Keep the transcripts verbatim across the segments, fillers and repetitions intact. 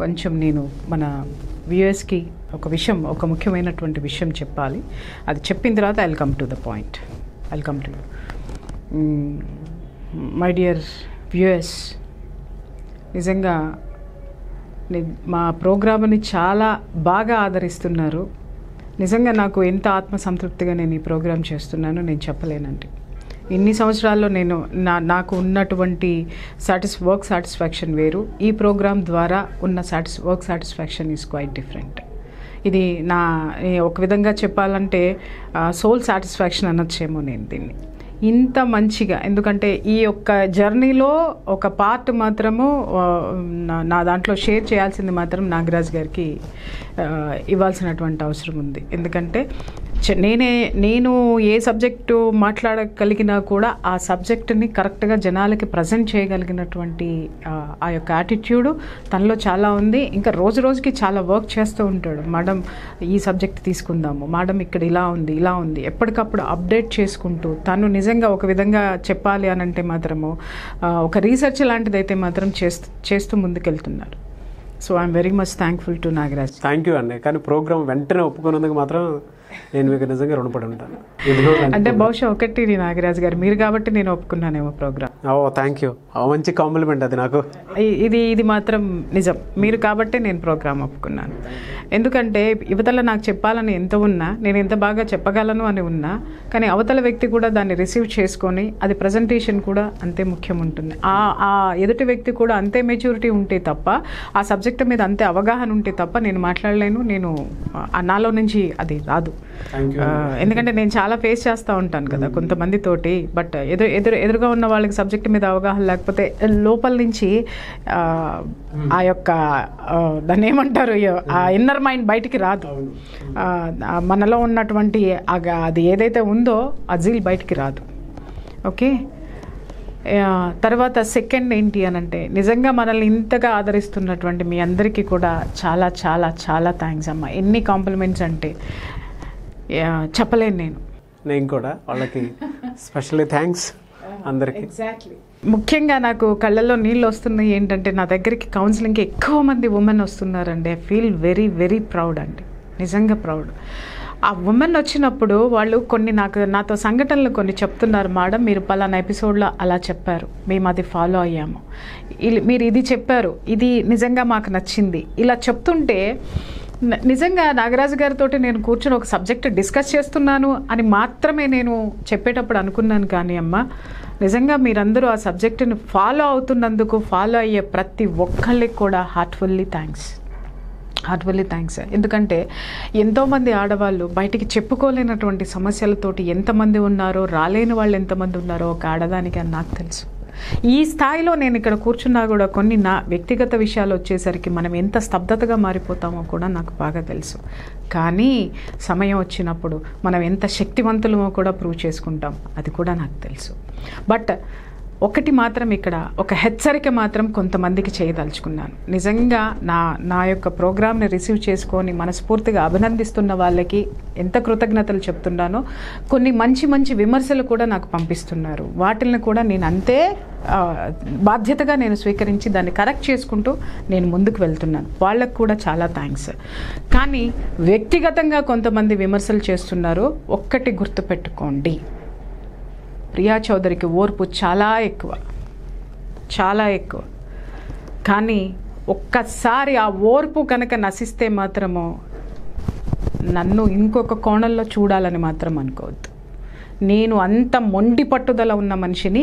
కొంచెం నేను మన వ్యూయర్స్కి ఒక విషయం ఒక ముఖ్యమైనటువంటి విషయం చెప్పాలి. అది చెప్పిన తర్వాత I'll come to the point. I'll come to my dear viewers, నిజంగా మా ప్రోగ్రామ్ని చాలా బాగా ఆదరిస్తున్నారు. నిజంగా నాకు ఎంత ఆత్మసంతృప్తిగా నేను ఈ ప్రోగ్రాం చేస్తున్నానో నేను చెప్పలేనండి. ఇన్ని సంవత్సరాల్లో నేను నా నాకు ఉన్నటువంటి సాటిస్ వర్క్ సాటిస్ఫాక్షన్ వేరు, ఈ ప్రోగ్రాం ద్వారా ఉన్న సాటిస్ work satisfaction is quite different. ఇది నా ఒక విధంగా చెప్పాలంటే సోల్ సాటిస్ఫాక్షన్ అనొచ్చేమో నేను దీన్ని. ఇంత మంచిగా, ఎందుకంటే ఈ యొక్క జర్నీలో ఒక పార్ట్ మాత్రము నా దాంట్లో షేర్ చేయాల్సింది మాత్రం నాగరాజ్ గారికి ఇవ్వాల్సినటువంటి అవసరం ఉంది. ఎందుకంటే నేనే నేను ఏ సబ్జెక్టు మాట్లాడగలిగినా కూడా ఆ సబ్జెక్టుని కరెక్ట్గా జనాలకి ప్రజెంట్ చేయగలిగినటువంటి ఆ యొక్క యాటిట్యూడు తనలో చాలా ఉంది. ఇంకా రోజు రోజుకి చాలా వర్క్ చేస్తూ ఉంటాడు. మేడం ఈ సబ్జెక్ట్ తీసుకుందాము, మేడం ఇక్కడ ఇలా ఉంది ఇలా ఉంది, ఎప్పటికప్పుడు అప్డేట్ చేసుకుంటూ తను నిజంగా ఒక విధంగా చెప్పాలి అని అంటే మాత్రము ఒక రీసెర్చ్ లాంటిదైతే మాత్రం చేస్తూ చేస్తూ ముందుకెళ్తున్నారు. So I'm very much thankful to Nagaraj. Thank you అండి. కానీ ప్రోగ్రామ్ వెంటనే ఒప్పుకున్నందుకు మాత్రం నేను మీకు నిజంగా రుణపడి ఉంటాను. అంటే బహుశా ఒకటి నాగరాజ్ గారు మీరు కాబట్టి నేను ఒప్పుకున్నానేమో ప్రోగ్రామ్. ఓ థ్యాంక్ యూ, మంచి కాంప్లిమెంట్ అది నాకు. ఇది ఇది మాత్రం నిజం, మీరు కాబట్టే నేను ప్రోగ్రామ్ ఒప్పుకున్నాను. ఎందుకంటే యువతల నాకు చెప్పాలని ఎంత ఉన్నా, నేను ఎంత బాగా చెప్పగలను అని ఉన్నా, కానీ అవతల వ్యక్తి కూడా దాన్ని రిసీవ్ చేసుకొని అది ప్రజెంటేషన్ కూడా అంతే ముఖ్యం ఉంటుంది. ఆ ఎదుటి వ్యక్తి కూడా అంతే మెచ్యూరిటీ ఉంటే తప్ప, ఆ సబ్జెక్ట్ మీద అంతే అవగాహన ఉంటే తప్ప నేను మాట్లాడలేను, నేను నాలో నుంచి అది రాదు. ఎందుకంటే నేను చాలా ఫేస్ చేస్తూ ఉంటాను కదా కొంతమందితోటి. బట్ ఎదురు ఎదురు ఎదురుగా ఉన్న వాళ్ళకి సబ్జెక్ట్ మీద అవగాహన లేకపోతే లోపల నుంచి ఆ యొక్క దాన్ని ఏమంటారు ఆ ఇన్నర్ మైండ్ బయటికి రాదు. మనలో ఉన్నటువంటి అది ఏదైతే ఉందో ఆ జీల్ బయటికి రాదు. ఓకే, తర్వాత సెకండ్ ఏంటి అని అంటే, నిజంగా మనల్ని ఇంతగా ఆదరిస్తున్నటువంటి మీ అందరికీ కూడా చాలా చాలా చాలా థ్యాంక్స్ అమ్మ. ఎన్ని కాంప్లిమెంట్స్ అంటే చెప్పలేను నేను. నేను కూడా వాళ్ళకి స్పెషల్లీ థ్యాంక్స్ అందరికీ. ఎగ్జాక్ట్లీ, ముఖ్యంగా నాకు కళ్ళల్లో నీళ్ళు వస్తున్నాయి ఏంటంటే, నా దగ్గరికి కౌన్సిలింగ్కి ఎక్కువ మంది ఉమెన్ వస్తున్నారండి. I feel very very proud అండి, నిజంగా ప్రౌడ్. ఆ ఉమెన్ వచ్చినప్పుడు వాళ్ళు కొన్ని నాకు నాతో సంఘటనలు కొన్ని చెప్తున్నారు. మేడం మీరు పలానా ఎపిసోడ్లో అలా చెప్పారు, మేము అది ఫాలో అయ్యాము, మీరు ఇది చెప్పారు, ఇది నిజంగా మాకు నచ్చింది, ఇలా చెప్తుంటే నిజంగా నాగరాజు గారితో నేను కూర్చొని ఒక సబ్జెక్ట్ డిస్కస్ చేస్తున్నాను అని మాత్రమే నేను చెప్పేటప్పుడు అనుకున్నాను. కానీ అమ్మ నిజంగా మీరందరూ ఆ సబ్జెక్టుని ఫాలో అవుతున్నందుకు, ఫాలో అయ్యే ప్రతి ఒక్కళ్ళకి కూడా హార్ట్ఫుల్లీ థ్యాంక్స్, హార్ట్ఫుల్లీ థ్యాంక్స్. ఎందుకంటే ఎంతోమంది ఆడవాళ్ళు బయటికి చెప్పుకోలేనటువంటి సమస్యలతోటి ఎంతమంది ఉన్నారో, రాలేని వాళ్ళు ఎంతమంది ఉన్నారో ఒక ఆడదానికి అని నాకు తెలుసు. ఈ స్థాయిలో నేను ఇక్కడ కూర్చున్నా కూడా కొన్ని నా వ్యక్తిగత విషయాలు వచ్చేసరికి మనం ఎంత స్తబ్దతగా మారిపోతామో కూడా నాకు బాగా తెలుసు. కానీ సమయం వచ్చినప్పుడు మనం ఎంత శక్తివంతులమో కూడా ప్రూవ్ చేసుకుంటాం, అది కూడా నాకు తెలుసు. బట్ ఒకటి మాత్రం ఇక్కడ ఒక హెచ్చరిక మాత్రం కొంతమందికి చేయదలుచుకున్నాను. నిజంగా నా నా యొక్క ప్రోగ్రామ్ని రిసీవ్ చేసుకొని మనస్ఫూర్తిగా అభినందిస్తున్న వాళ్ళకి ఎంత కృతజ్ఞతలు చెప్తున్నానో, కొన్ని మంచి మంచి విమర్శలు కూడా నాకు పంపిస్తున్నారు. వాటిల్ని కూడా నేను అంతే బాధ్యతగా నేను స్వీకరించి దాన్ని కరెక్ట్ చేసుకుంటూ నేను ముందుకు వెళ్తున్నాను. వాళ్ళకు కూడా చాలా థ్యాంక్స్. కానీ వ్యక్తిగతంగా కొంతమంది విమర్శలు చేస్తున్నారు. ఒక్కటి గుర్తుపెట్టుకోండి, ప్రియా చౌదరికి ఓర్పు చాలా ఎక్కువ, చాలా ఎక్కువ. కానీ ఒక్కసారి ఆ ఓర్పు కనుక నశిస్తే మాత్రము నన్ను ఇంకొక కోణంలో చూడాలని మాత్రం అనుకోవద్దు. నేను అంత మొండి పట్టుదల ఉన్న మనిషిని,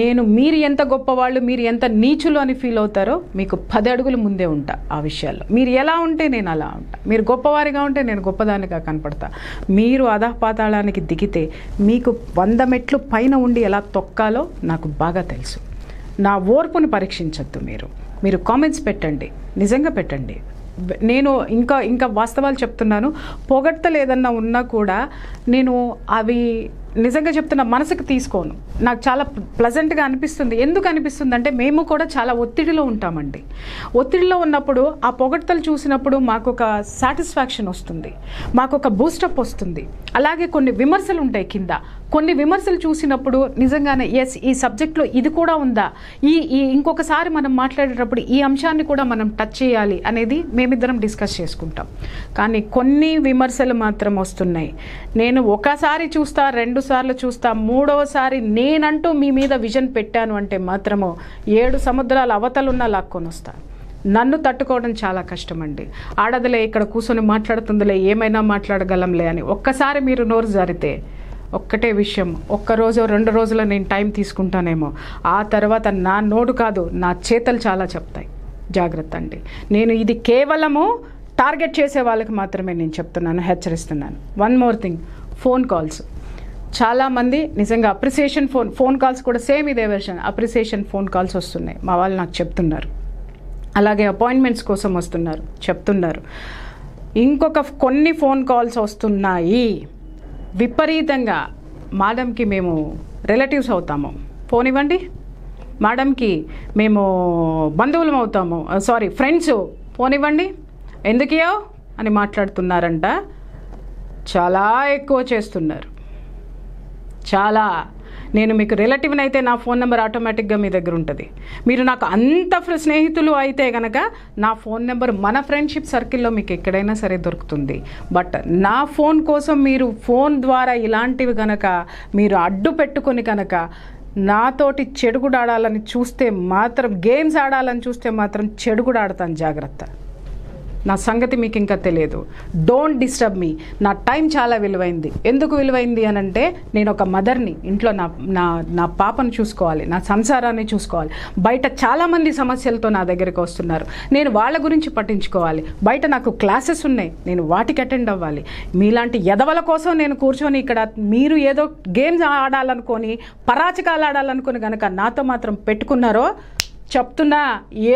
నేను మీరు ఎంత గొప్పవాళ్ళు మీరు ఎంత నీచులు అని ఫీల్ అవుతారో మీకు పది అడుగులు ముందే ఉంటా ఆ విషయాల్లో. మీరు ఎలా ఉంటే నేను అలా ఉంటా, మీరు గొప్పవారిగా ఉంటే నేను గొప్పదానిగా కనపడతా. మీరు అధఃపాతాళానికి దిగితే మీకు వంద మెట్లు పైన ఉండి ఎలా తొక్కాలో నాకు బాగా తెలుసు. నా ఓర్పుని పరీక్షించద్దు. మీరు మీరు కామెంట్స్ పెట్టండి, నిజంగా పెట్టండి. నేను ఇంకా ఇంకా వాస్తవాలు చెప్తున్నాను, పొగడ్తలేదన్నా ఉన్నా కూడా నేను అవి నిజంగా చెప్తున్న మనసుకు తీసుకోను. నాకు చాలా ప్లజెంట్గా అనిపిస్తుంది. ఎందుకు అనిపిస్తుంది అంటే, మేము కూడా చాలా ఒత్తిడిలో ఉంటామండి. ఒత్తిడిలో ఉన్నప్పుడు ఆ పొగడ్తలు చూసినప్పుడు మాకు ఒక సాటిస్ఫాక్షన్ వస్తుంది, మాకు ఒక బూస్టప్ వస్తుంది. అలాగే కొన్ని విమర్శలు ఉంటాయి కింద, కొన్ని విమర్శలు చూసినప్పుడు నిజంగానే yes ఈ సబ్జెక్ట్ లో ఇది కూడా ఉందా ఈ ఇంకొకసారి మనం మాట్లాడేటప్పుడు ఈ అంశాన్ని కూడా మనం టచ్ చేయాలి అనేది మేమిద్దరం డిస్కస్ చేసుకుంటాం. కానీ కొన్ని విమర్శలు మాత్రం వస్తున్నాయి. నేను ఒకసారి చూస్తా, రెండు సార్లు చూస్తా, మూడోసారి నేనంటూ మీ మీద విజన్ పెట్టాను అంటే మాత్రమే ఏడు సముద్రాల అవతలున్న లాక్కొని వస్తా. నన్ను తట్టుకోవడం చాలా కష్టమండి. ఆడదలే ఇక్కడ కూర్చొని మాట్లాడుతుందిలే ఏమైనా మాట్లాడగలంలే అని ఒక్కసారి మీరు నోరు జారితే ఒక్కటే విషయం, ఒక్కరోజు రెండు రోజులు నేను టైం తీసుకుంటానేమో, ఆ తర్వాత నా నోడు కాదు నా చేతలు చాలా చెప్తాయి. జాగ్రత్త అండి. నేను ఇది కేవలము టార్గెట్ చేసే వాళ్ళకి మాత్రమే నేను చెప్తున్నాను, హెచ్చరిస్తున్నాను. One more thing, phone calls. చాలామంది నిజంగా అప్రిసియేషన్ ఫోన్ ఫోన్ కాల్స్ కూడా సేమ్ ఇదే వెర్షన్ అప్రిసియేషన్ ఫోన్ కాల్స్ వస్తున్నాయి. మా వాళ్ళు నాకు చెప్తున్నారు. అలాగే అపాయింట్మెంట్స్ కోసం వస్తున్నారు, చెప్తున్నారు. ఇంకొక కొన్ని ఫోన్ కాల్స్ వస్తున్నాయి విపరీతంగా. మేడంకి మేము రిలేటివ్స్ అవుతాము, ఫోన్ ఇవ్వండి. మేడంకి మేము బంధువులం అవుతాము, సారీ ఫ్రెండ్స్, ఫోన్ ఇవ్వండి. ఎందుకయో అని మాట్లాడుతున్నారంట. చాలా ఎక్కువ చేస్తున్నారు, చాలా. నేను మీకు రిలేటివ్ని అయితే నా ఫోన్ నెంబర్ ఆటోమేటిక్గా మీ దగ్గర ఉంటుంది. మీరు నాకు అంత స్నేహితులు అయితే కనుక నా ఫోన్ నెంబర్ మన ఫ్రెండ్షిప్ సర్కిల్లో మీకు ఎక్కడైనా సరే దొరుకుతుంది. బట్ నా ఫోన్ కోసం మీరు ఫోన్ ద్వారా ఇలాంటివి కనుక మీరు అడ్డు పెట్టుకొని కనుక నాతోటి చెడుగుడు ఆడాలని చూస్తే మాత్రం, గేమ్స్ ఆడాలని చూస్తే మాత్రం చెడుగుడు ఆడతాను. జాగ్రత్త. నా సంగతి మీకు ఇంకా తెలియదు. Don't disturb me. నా టైం చాలా విలువైంది. ఎందుకు విలువైంది అని అంటే నేను ఒక మదర్ని, ఇంట్లో నా నా నా పాపను చూసుకోవాలి, నా సంసారాన్ని చూసుకోవాలి. బయట చాలామంది సమస్యలతో నా దగ్గరికి వస్తున్నారు, నేను వాళ్ళ గురించి పట్టించుకోవాలి. బయట నాకు క్లాసెస్ ఉన్నాయి, నేను వాటికి అటెండ్ అవ్వాలి. మీలాంటి ఎదవల కోసం నేను కూర్చొని ఇక్కడ మీరు ఏదో గేమ్స్ ఆడాలనుకొని, పరాచకాలు ఆడాలనుకొని కనుక నాతో మాత్రం పెట్టుకున్నారో చెప్తున్నా,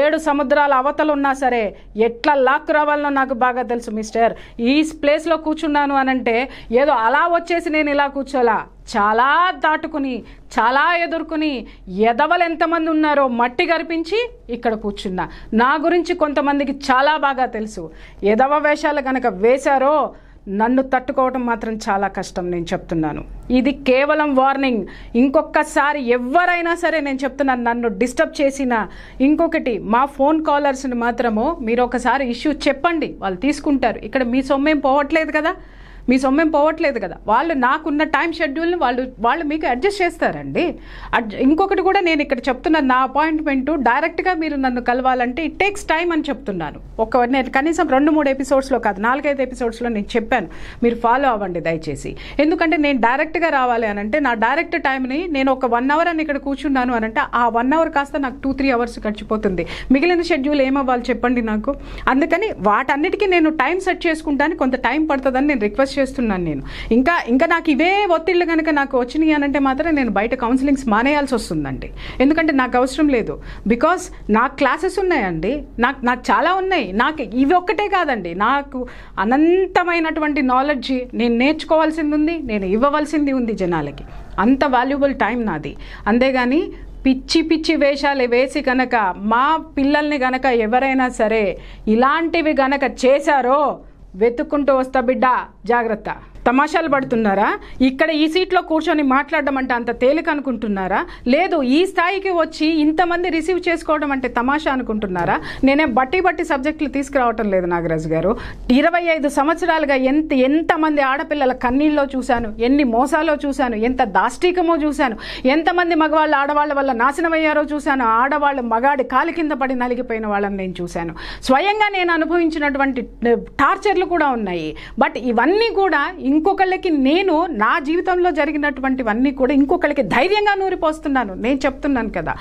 ఏడు సముద్రాల అవతలు ఉన్నా సరే ఎట్లా లాక్ రావాలనో నాకు బాగా తెలుసు మిస్టర్. ఈ ప్లేస్లో కూర్చున్నాను అనంటే ఏదో అలా వచ్చేసి నేను ఇలా కూర్చోలా. చాలా దాటుకుని, చాలా ఎదుర్కొని, ఎదవలు ఎంతమంది ఉన్నారో మట్టి గరిపించి ఇక్కడ కూర్చున్నా. నా గురించి కొంతమందికి చాలా బాగా తెలుసు. ఎదవ వేషాలు కనుక వేశారో నన్ను తట్టుకోవడం మాత్రం చాలా కష్టం, నేను చెప్తున్నాను. ఇది కేవలం వార్నింగ్. ఇంకొకసారి ఎవరైనా సరే నేను చెప్తున్నాను నన్ను డిస్టర్బ్ చేసిన. ఇంకొకటి, మా ఫోన్ కాలర్స్ని మాత్రము మీరు ఒకసారి ఇష్యూ చెప్పండి, వాళ్ళు తీసుకుంటారు. ఇక్కడ మీ సొమ్మేం పోవట్లేదు కదా, మీ సొమ్మేం పోవట్లేదు కదా. వాళ్ళు నాకున్న టైం షెడ్యూల్ని వాళ్ళు వాళ్ళు మీకు అడ్జస్ట్ చేస్తారండి. ఇంకొకటి కూడా నేను ఇక్కడ చెప్తున్న నా అపాయింట్మెంటు డైరెక్ట్గా మీరు నన్ను కలవాలంటే ఇట్ టేక్స్ టైం అని చెప్తున్నాను. ఒక నేను కనీసం రెండు మూడు ఎపిసోడ్స్లో కాదు, నాలుగైదు ఎపిసోడ్స్లో నేను చెప్పాను, మీరు ఫాలో అవ్వండి దయచేసి. ఎందుకంటే నేను డైరెక్ట్గా రావాలి అని అంటే నా డైరెక్ట్ టైంని నేను ఒక వన్ అవర్ అని ఇక్కడ కూర్చున్నాను అని అంటే ఆ వన్ అవర్ కాస్త నాకు టూ త్రీ అవర్స్ గడిచిపోతుంది. మిగిలిన షెడ్యూల్ ఏమవ్వాలి చెప్పండి నాకు. అందుకని వాటన్నిటికీ నేను టైం సెట్ చేసుకుంటానికి కొంత టైం పడుతుందని నేను రిక్వెస్ట్ చేస్తున్నాను. నేను ఇంకా ఇంకా నాకు ఇవే ఒత్తిళ్ళు కనుక నాకు వచ్చినాయి అని అంటే మాత్రం నేను బయట కౌన్సిలింగ్స్ మానేయాల్సి వస్తుందండి. ఎందుకంటే నాకు అవసరం లేదు. బికాస్ నాకు క్లాసెస్ ఉన్నాయండి, నాకు నాకు చాలా ఉన్నాయి. నాకు ఇవి ఒక్కటే కాదండి, నాకు అనంతమైనటువంటి నాలెడ్జ్ నేను నేర్చుకోవాల్సింది ఉంది, నేను ఇవ్వవలసింది ఉంది జనాలకి. అంత వాల్యుబుల్ టైం నాది. అంతేగాని పిచ్చి పిచ్చి వేషాలు వేసి కనుక మా పిల్లల్ని కనుక ఎవరైనా సరే ఇలాంటివి కనుక చేశారో వెతుక్కుంటూ వస్తా బిడ్డ, జాగ్రత్త. తమాషాలు పడుతున్నారా? ఇక్కడ ఈ సీట్లో కూర్చొని మాట్లాడడం అంటే అంత తేలిక అనుకుంటున్నారా? లేదు, ఈ స్థాయికి వచ్చి ఇంతమంది రిసీవ్ చేసుకోవడం అంటే తమాషా అనుకుంటున్నారా? నేనే బట్టి బట్టి సబ్జెక్టులు తీసుకురావటం లేదు నాగరాజు గారు. ఇరవై ఐదు సంవత్సరాలుగా ఎంత ఎంతమంది ఆడపిల్లల కన్నీళ్ళలో చూశాను, ఎన్ని మోసాలో చూశాను, ఎంత దాష్టీకమో చూశాను, ఎంతమంది మగవాళ్ళు ఆడవాళ్ళ వల్ల నాశనం అయ్యారో చూశాను, ఆడవాళ్ళు మగాడి కాలి కింద పడి నలిగిపోయిన వాళ్ళని నేను చూశాను. స్వయంగా నేను అనుభవించినటువంటి టార్చర్లు కూడా ఉన్నాయి. బట్ ఇవన్నీ కూడా ఇంకొకళ్ళకి, నేను నా జీవితంలో జరిగినటువంటివన్నీ కూడా ఇంకొకళ్ళకి ధైర్యంగా నూరిపోస్తున్నాను. నేను చెప్తున్నాను కదా.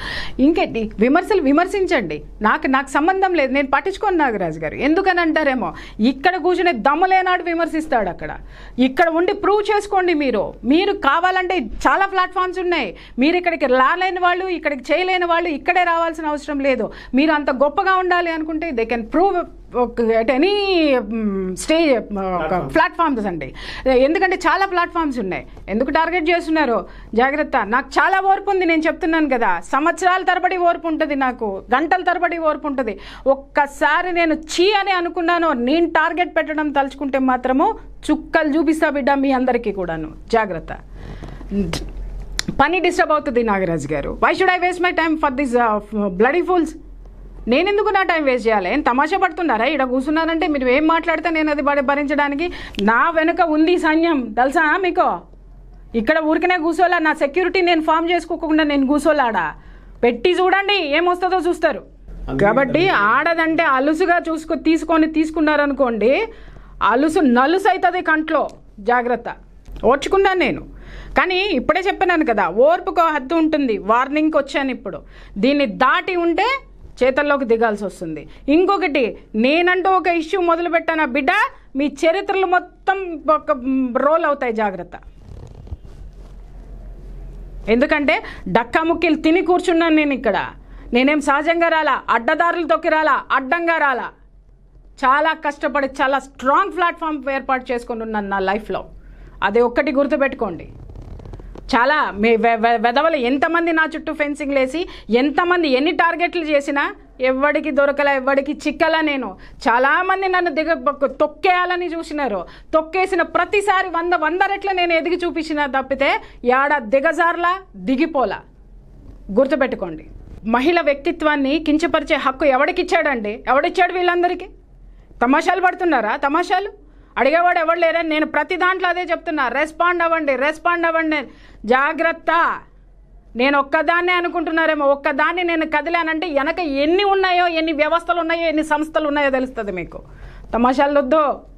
ఇంకేంటి విమర్శలు, విమర్శించండి, నాకు నాకు సంబంధం లేదు, నేను పట్టించుకోను నాగరాజు గారు. ఎందుకని అంటారేమో, ఇక్కడ కూర్చునే దమ్ము లేనాడు విమర్శిస్తాడు, అక్కడ ఇక్కడ ఉండి ప్రూవ్ చేసుకోండి. మీరు మీరు కావాలంటే చాలా ప్లాట్ఫామ్స్ ఉన్నాయి. మీరు ఇక్కడికి రాలేని వాళ్ళు, ఇక్కడికి చేయలేని వాళ్ళు ఇక్కడే రావాల్సిన అవసరం లేదు. మీరు అంత గొప్పగా ఉండాలి అనుకుంటే they can prove at any stage platforms అండి. ఎందుకంటే చాలా ప్లాట్ఫామ్స్ ఉన్నాయి. ఎందుకు టార్గెట్ చేస్తున్నారు? జాగ్రత్త. నాకు చాలా ఓర్పు ఉంది, నేను చెప్తున్నాను కదా. సంవత్సరాల తరబడి ఓర్పు ఉంటుంది నాకు, గంటల తరబడి ఓర్పు ఉంటుంది. ఒక్కసారి నేను చీ అని అనుకున్నాను, నేను టార్గెట్ పెట్టడం తలుచుకుంటే మాత్రము చుక్కలు చూపిస్తా బిడ్డ మీ అందరికీ కూడాను. జాగ్రత్త. पनी डिस्टर्ब अवुतुंदी नागराज गारू why should I waste my time for this bloody fools नेनेंदुकु ना टाइम वेस्ट चेयाले तमाषा पड़ुतुन्नारा इड कूसुन्नारंटे मीरु एम माट्लाडिते नेनु अदि भరించడానికి ना వెనుక ఉంది సైన్యం తెలుసా మీకు ఇక్కడ ఊరికనే కూసోలా నా సెక్యూరిటీ నేను ఫామ్ చేసుకోకుండా నేను కూసోలాడా పెట్టి చూడండి ఏమొస్తదో చూస్తారు కాబట్టి ఆడదంటే అలుసుగా చూసుకు తీసుకొని తీసుకున్నారు అనుకోండి అలుసు నలుసు అయితది కంట్లో జాగృత ఓర్చుకున్నాను నేను కానీ ఇప్పుడే చెప్పాను కదా ఓర్పుకు హద్దు ఉంటుంది వార్నింగ్ వచ్చాను ఇప్పుడు దీన్ని దాటి ఉంటే చేతల్లోకి దిగాల్సి వస్తుంది ఇంకొకటి నేనంటూ ఒక ఇష్యూ మొదలు పెట్టానా బిడ్డ మీ చరిత్రలు మొత్తం రోల్ అవుతాయి జాగృత ఎందుకంటే డక్కా ముక్కిలు తిని కూర్చున్నాను నేను ఇక్కడ నేనేం సహజంగా రాలా అడ్డదారులు తొక్కి రాలా అడ్డంగా రాలా చాలా కష్టపడి చాలా స్ట్రాంగ్ ప్లాట్ఫామ్ ఏర్పాటు చేసుకొని ఉన్నాను నా లైఫ్లో అదే ఒక్కటి గుర్తుపెట్టుకోండి చాలా వెదవలు ఎంతమంది నా చుట్టూ ఫెన్సింగ్ లేసి ఎంతమంది ఎన్ని టార్గెట్లు చేసినా ఎవ్వడికి దొరకలా ఎవ్వడికి చిక్కలా నేను చాలామంది నన్ను దిగ తొక్కేయాలని చూసినారు తొక్కేసిన ప్రతిసారి వంద వంద రెట్ల నేను ఎదిగి చూపించినా తప్పితే యాడ దిగజార్లా దిగిపోలా గుర్తుపెట్టుకోండి మహిళ వ్యక్తిత్వాన్ని కించపరిచే హక్కు ఎవడికి ఇచ్చాడండి ఎవడిచ్చాడు వీళ్ళందరికీ తమాషాలు పడుతున్నారా తమాషాలు అడిగేవాడు ఎవరు లేరని నేను ప్రతి దాంట్లో అదే చెప్తున్నా రెస్పాండ్ అవ్వండి రెస్పాండ్ అవ్వండి జాగృత నేను ఒక్కదాన్నే అనుకుంటున్నారేమో ఒక్కదాన్ని నేను కదిలానంటే వెనక ఎన్ని ఉన్నాయో ఎన్ని వ్యవస్థలు ఉన్నాయో ఎన్ని సంస్థలు ఉన్నాయో తెలుస్తుంది మీకు తమాషాలు వద్దు.